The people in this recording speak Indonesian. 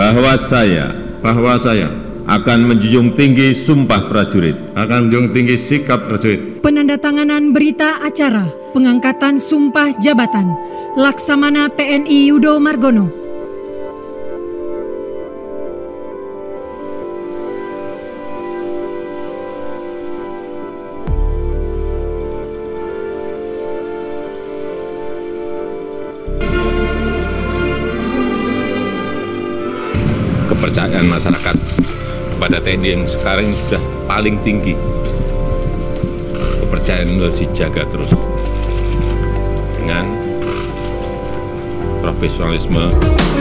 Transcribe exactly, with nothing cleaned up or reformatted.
bahwa saya bahwa saya akan menjunjung tinggi sumpah prajurit akan menjunjung tinggi sikap prajurit. Penandatanganan berita acara pengangkatan sumpah jabatan Laksamana T N I Yudo Margono. Kepercayaan masyarakat pada T N I yang sekarang sudah paling tinggi. Kepercayaan itu harus dijaga terus dengan profesionalisme.